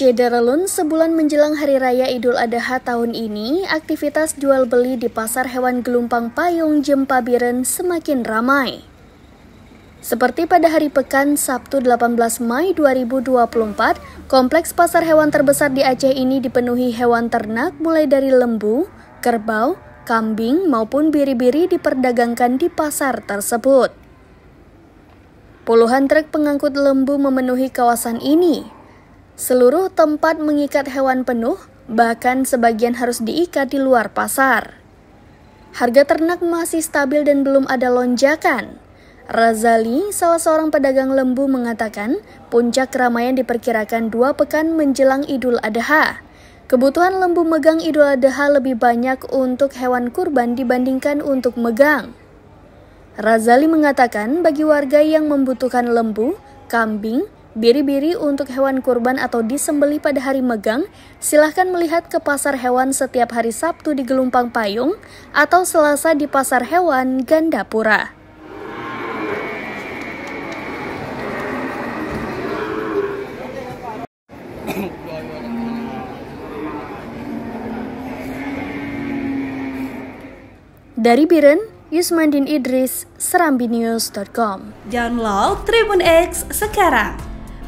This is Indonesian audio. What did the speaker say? Sederelun, sebulan menjelang Hari Raya Idul Adha tahun ini, aktivitas jual-beli di Pasar Hewan Geulumpang Payong Jeumpa Bireuen semakin ramai. Seperti pada hari pekan Sabtu 18 Mei 2024, kompleks pasar hewan terbesar di Aceh ini dipenuhi hewan ternak mulai dari lembu, kerbau, kambing maupun biri-biri diperdagangkan di pasar tersebut. Puluhan truk pengangkut lembu memenuhi kawasan ini. Seluruh tempat mengikat hewan penuh, bahkan sebagian harus diikat di luar pasar. Harga ternak masih stabil dan belum ada lonjakan. Razali, salah seorang pedagang lembu, mengatakan puncak keramaian diperkirakan 2 pekan menjelang Idul Adha. Kebutuhan lembu megang Idul Adha lebih banyak untuk hewan kurban dibandingkan untuk megang. Razali mengatakan bagi warga yang membutuhkan lembu, kambing, biri-biri untuk hewan kurban atau disembelih pada hari megang, silahkan melihat ke pasar hewan setiap hari Sabtu di Geulumpang Payong atau Selasa di pasar hewan Gandapura. Dari Bireuen, Yusmandin Idris, Serambinews.com. Download Tribun X sekarang.